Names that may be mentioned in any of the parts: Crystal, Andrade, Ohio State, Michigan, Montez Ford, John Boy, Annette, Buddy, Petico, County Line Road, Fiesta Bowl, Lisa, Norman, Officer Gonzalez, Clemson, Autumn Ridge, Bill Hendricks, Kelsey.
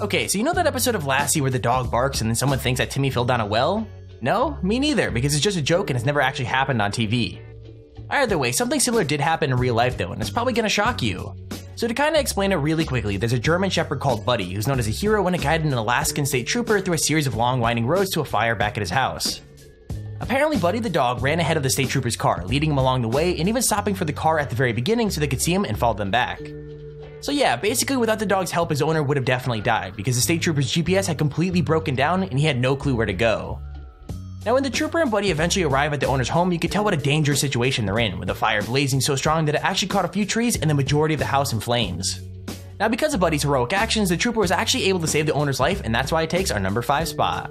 Okay, so you know that episode of Lassie where the dog barks and then someone thinks that Timmy fell down a well? No, me neither, because it's just a joke and it's never actually happened on TV. Either way, something similar did happen in real life though, and it's probably gonna shock you. So to kinda explain it really quickly, there's a German shepherd called Buddy, who's known as a hero when it guided an Alaskan state trooper through a series of long winding roads to a fire back at his house. Apparently Buddy the dog ran ahead of the state trooper's car, leading him along the way and even stopping for the car at the very beginning so they could see him and follow them back. So yeah, basically without the dog's help his owner would have definitely died, because the state trooper's GPS had completely broken down and he had no clue where to go. Now when the trooper and Buddy eventually arrive at the owner's home, you can tell what a dangerous situation they're in, with the fire blazing so strong that it actually caught a few trees and the majority of the house in flames. Now because of Buddy's heroic actions, the trooper was actually able to save the owner's life, and that's why it takes our number 5 spot.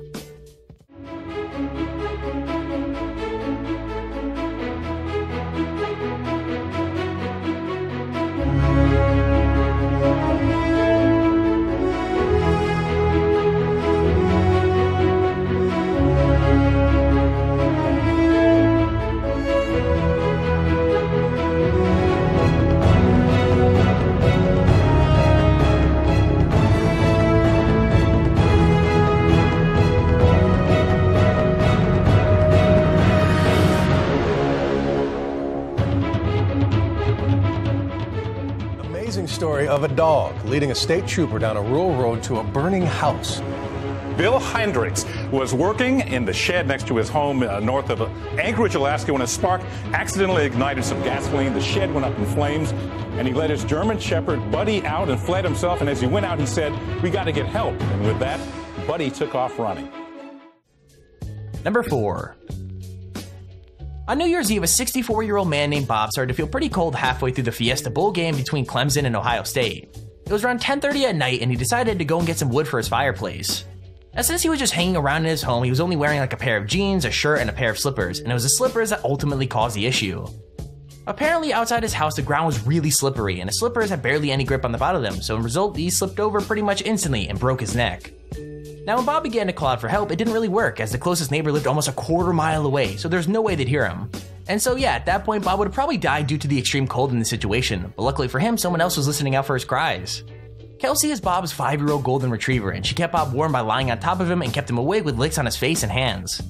Story of a dog leading a state trooper down a rural road to a burning house. Bill Hendricks was working in the shed next to his home north of Anchorage, Alaska, when a spark accidentally ignited some gasoline. The shed went up in flames, and he led his German shepherd Buddy out and fled himself. And as he went out, he said, "We got to get help." And with that, Buddy took off running. Number 4. On New Year's Eve, a 64-year-old man named Bob started to feel pretty cold halfway through the Fiesta Bowl game between Clemson and Ohio State. It was around 10:30 at night, and he decided to go and get some wood for his fireplace. Now, since he was just hanging around in his home, he was only wearing like a pair of jeans, a shirt, and a pair of slippers, and it was the slippers that ultimately caused the issue. Apparently, outside his house, the ground was really slippery, and his slippers had barely any grip on the bottom of them, so as a result, he slipped over pretty much instantly and broke his neck. Now when Bob began to call out for help, it didn't really work, as the closest neighbor lived almost a quarter mile away, so there's no way they'd hear him. And so yeah, at that point Bob would have probably died due to the extreme cold in the situation, but luckily for him, someone else was listening out for his cries. Kelsey is Bob's 5-year-old golden retriever, and she kept Bob warm by lying on top of him and kept him awake with licks on his face and hands.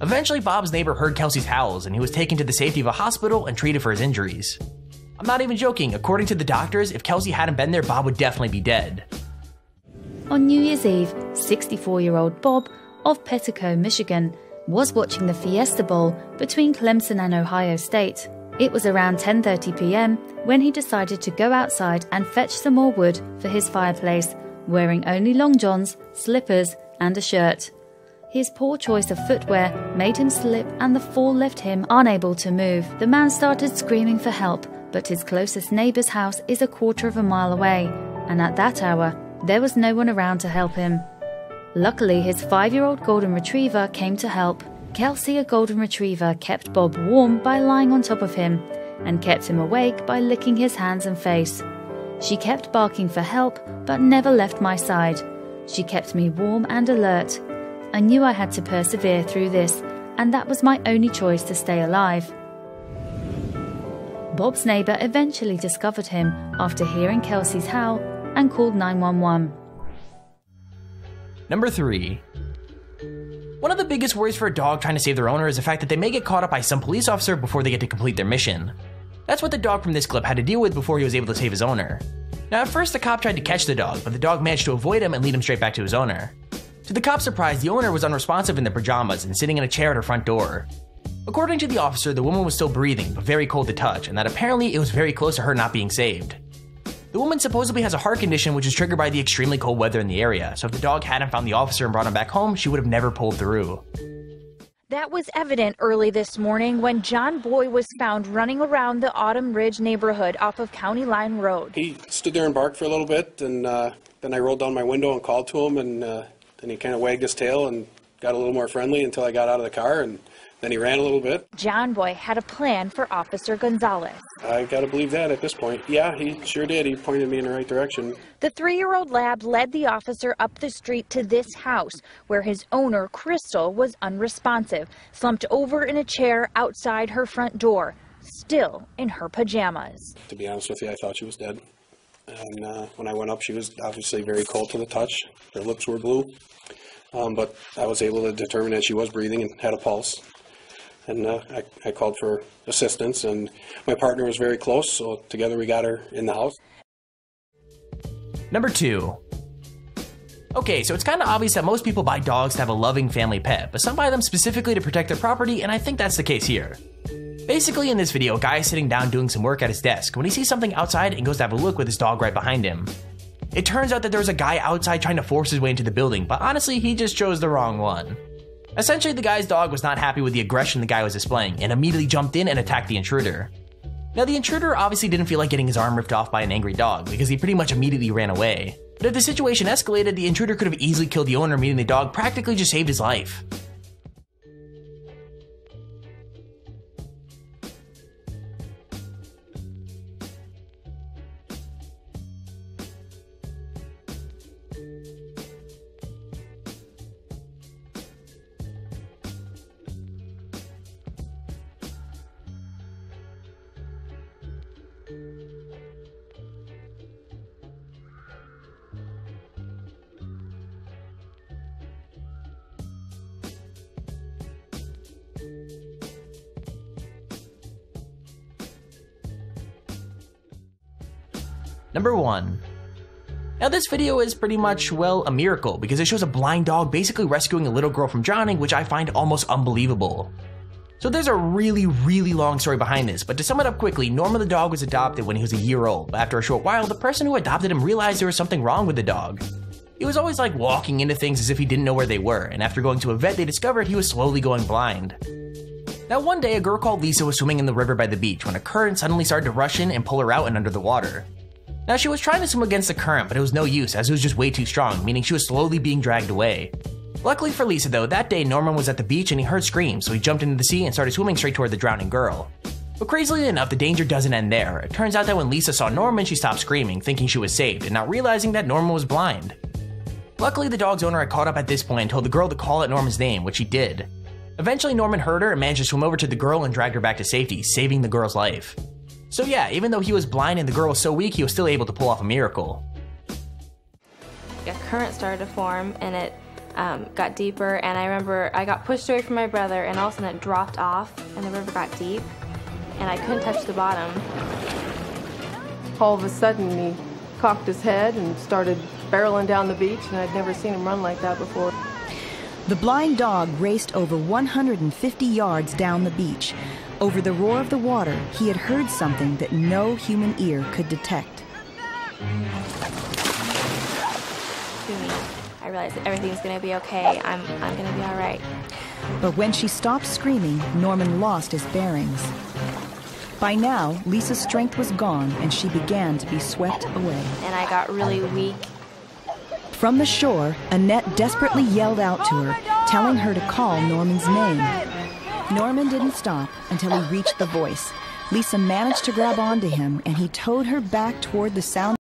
Eventually Bob's neighbor heard Kelsey's howls, and he was taken to the safety of a hospital and treated for his injuries. I'm not even joking, according to the doctors, if Kelsey hadn't been there, Bob would definitely be dead. On New Year's Eve, 64-year-old Bob of Petico, Michigan, was watching the Fiesta Bowl between Clemson and Ohio State. It was around 10:30 p.m. when he decided to go outside and fetch some more wood for his fireplace, wearing only long johns, slippers, and a shirt. His poor choice of footwear made him slip and the fall left him unable to move. The man started screaming for help, but his closest neighbor's house is a quarter of a mile away, and at that hour, there was no one around to help him. Luckily, his 5-year-old golden retriever came to help. Kelsey, a golden retriever, kept Bob warm by lying on top of him and kept him awake by licking his hands and face. "She kept barking for help but never left my side. She kept me warm and alert. I knew I had to persevere through this, and that was my only choice to stay alive." Bob's neighbor eventually discovered him after hearing Kelsey's howl and called 911. Number 3. One of the biggest worries for a dog trying to save their owner is the fact that they may get caught up by some police officer before they get to complete their mission. That's what the dog from this clip had to deal with before he was able to save his owner. Now at first the cop tried to catch the dog, but the dog managed to avoid him and lead him straight back to his owner. To the cop's surprise, the owner was unresponsive in their pajamas and sitting in a chair at her front door. According to the officer, the woman was still breathing but very cold to touch, and that apparently it was very close to her not being saved. The woman supposedly has a heart condition which is triggered by the extremely cold weather in the area, so if the dog hadn't found the officer and brought him back home, she would have never pulled through. That was evident early this morning when John Boy was found running around the Autumn Ridge neighborhood off of County Line Road. He stood there and barked for a little bit, and then I rolled down my window and called to him, and then he kind of wagged his tail and got a little more friendly until I got out of the car, and then he ran a little bit. John Boy had a plan for Officer Gonzalez. I gotta believe that at this point. Yeah, he sure did. He pointed me in the right direction. The 3-year-old lab led the officer up the street to this house, where his owner, Crystal, was unresponsive, slumped over in a chair outside her front door, still in her pajamas. To be honest with you, I thought she was dead. And when I went up, she was obviously very cold to the touch. Her lips were blue. But I was able to determine that she was breathing and had a pulse. And I called for assistance, and my partner was very close, so together we got her in the house. Number 2. Okay, so it's kind of obvious that most people buy dogs to have a loving family pet, but some buy them specifically to protect their property, and I think that's the case here. Basically, in this video, a guy is sitting down doing some work at his desk when he sees something outside and goes to have a look with his dog right behind him. It turns out that there was a guy outside trying to force his way into the building, but honestly, he just chose the wrong one. Essentially, the guy's dog was not happy with the aggression the guy was displaying and immediately jumped in and attacked the intruder. Now, the intruder obviously didn't feel like getting his arm ripped off by an angry dog because he pretty much immediately ran away. But if the situation escalated, the intruder could have easily killed the owner, meaning the dog practically just saved his life. Number 1. Now this video is pretty much, well, a miracle because it shows a blind dog basically rescuing a little girl from drowning, which I find almost unbelievable. So there's a really long story behind this, but to sum it up quickly, Norman the dog was adopted when he was a year old, but after a short while, the person who adopted him realized there was something wrong with the dog. He was always like walking into things as if he didn't know where they were, and after going to a vet, they discovered he was slowly going blind. Now one day, a girl called Lisa was swimming in the river by the beach when a current suddenly started to rush in and pull her out and under the water. Now she was trying to swim against the current, but it was no use as it was just way too strong, meaning she was slowly being dragged away. Luckily for Lisa though, that day Norman was at the beach and he heard screams, so he jumped into the sea and started swimming straight toward the drowning girl. But crazily enough, the danger doesn't end there. It turns out that when Lisa saw Norman, she stopped screaming, thinking she was saved and not realizing that Norman was blind. Luckily the dog's owner had caught up at this point and told the girl to call out Norman's name, which she did. Eventually Norman heard her and managed to swim over to the girl and dragged her back to safety, saving the girl's life. So yeah, even though he was blind and the girl was so weak, he was still able to pull off a miracle. A current started to form and it got deeper, and I remember I got pushed away from my brother and all of a sudden it dropped off and the river got deep and I couldn't touch the bottom. All of a sudden he cocked his head and started barreling down the beach, and I'd never seen him run like that before. The blind dog raced over 150 yards down the beach. Over the roar of the water, he had heard something that no human ear could detect. I realized that everything's gonna be okay. I'm gonna be all right. But when she stopped screaming, Norman lost his bearings. By now, Lisa's strength was gone and she began to be swept away. And I got really weak. From the shore, Annette desperately yelled out to her, telling her to call Norman's name. Norman didn't stop until he reached the voice. Lisa managed to grab onto him, and he towed her back toward the sound.